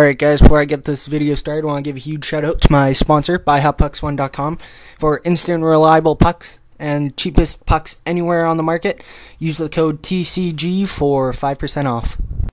Alright guys, before I get this video started, I want to give a huge shout out to my sponsor, buyhutpucks1.com, for instant reliable pucks and cheapest pucks anywhere on the market. Use the code TCG for 5% off.